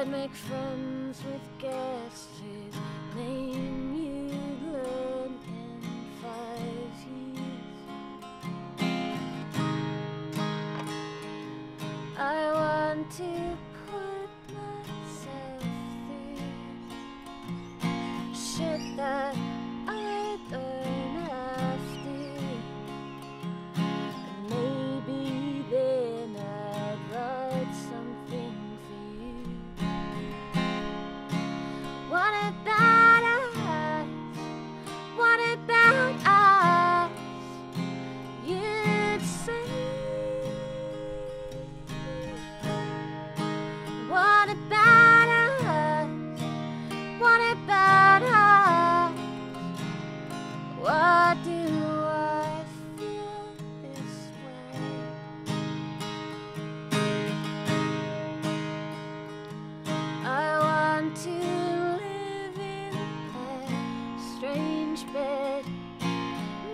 I'd make friends with guests whose name you'd learn in 5 years. I want to put myself through shit that I don't have to, and maybe then I'd write something for you. Wanted bad eyes, wanted bad eyes, you'd say. Wanted bad eyes, wanted bad eyes. Why do I feel this way? I want to live in a strange bed,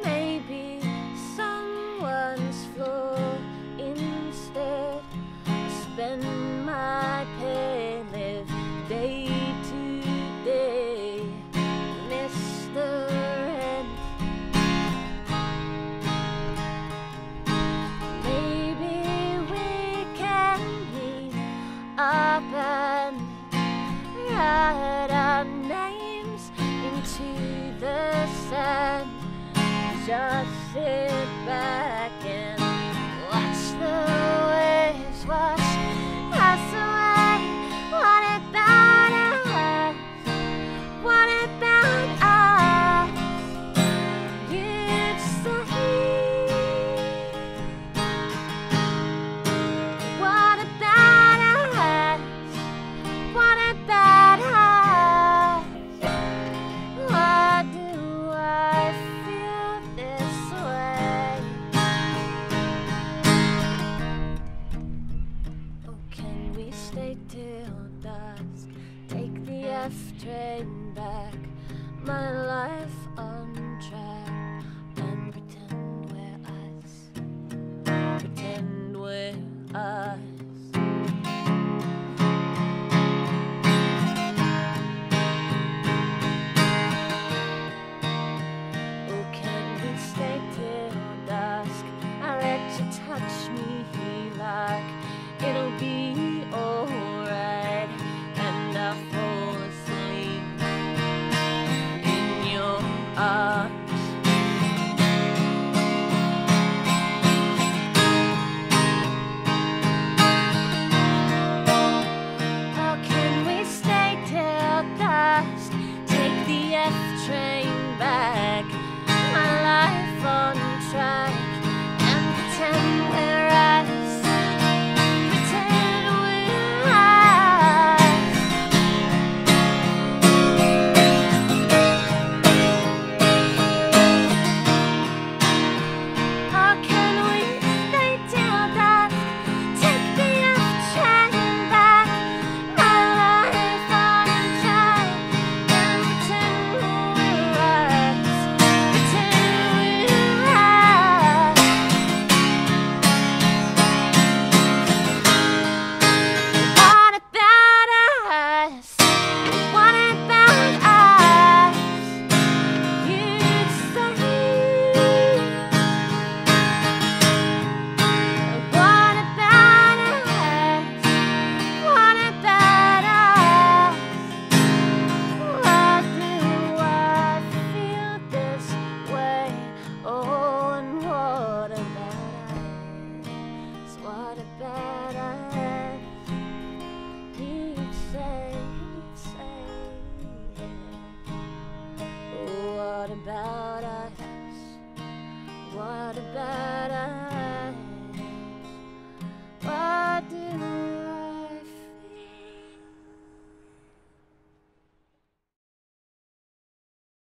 maybe someone's floor instead. Spend my pen, live day to day, miss the rent. Maybe we can meet up and write our names into the sand. Just sit back and watch the waves wash us away. What about us? What about us? You'd say. What about us? What about us? Why do I feel this way? Oh, can we stay till dusk? Take the F train back, my life on track, and pretend we're us. Pretend we're us.